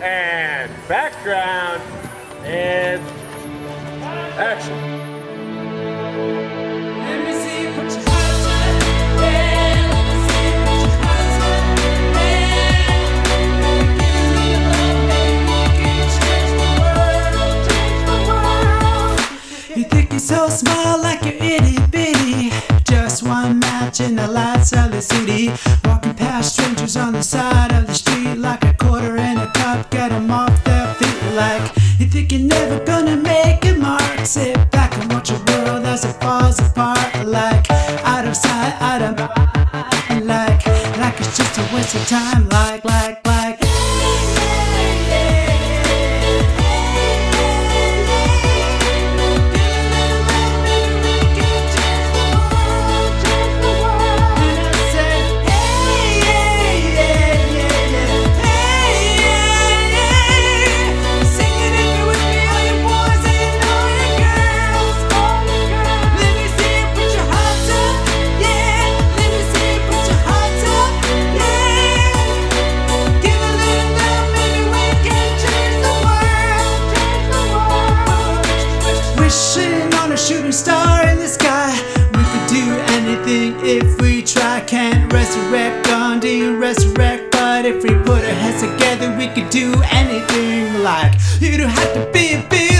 And background and action. You think you're so small, like you're itty bitty. Just one match in the lights of the city. Walking past strangers on the side of the street, like a quarter and a cup, get them off their feet. Like you think you're never gonna make a mark. Sit back and watch your world as it falls apart. Like out of sight, out of mind. Like it's just a waste of time. Like. On a shooting star in the sky, we could do anything if we try. Can't resurrect Gandhi, resurrect, but if we put our heads together, we could do anything. Like you don't have to be big.